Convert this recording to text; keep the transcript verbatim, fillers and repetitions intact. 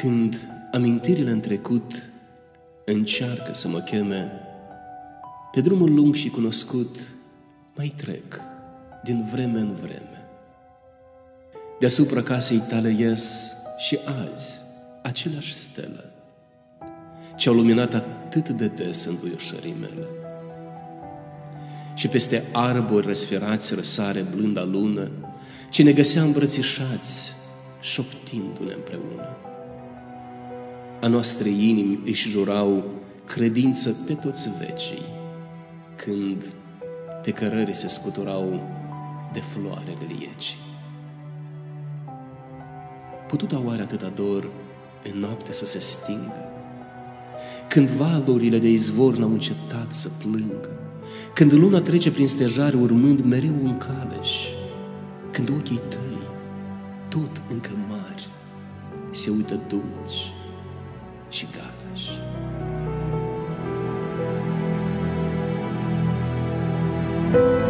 Când amintirile în trecut încearcă să mă cheme, pe drumul lung și cunoscut mai trec din vreme în vreme. Deasupra casei tale ies și azi aceleași stele ce-au luminat atât de des înduioșării mele. Și peste arbori răsferați răsare blânda lună, ce ne găsea îmbrățișați, șoptindu-ne împreună. A noastre inimi își jurau credință pe toți vecii, când pe cărări se scuturau de floarele liecii. Pututa oare atâta dor în noapte să se stingă? Când valurile de izvor n-au încetat să plângă, când luna trece prin stejare urmând mereu un caleș, când ochii tăi, tot încă mari, se uită dulci și galași. Thank you.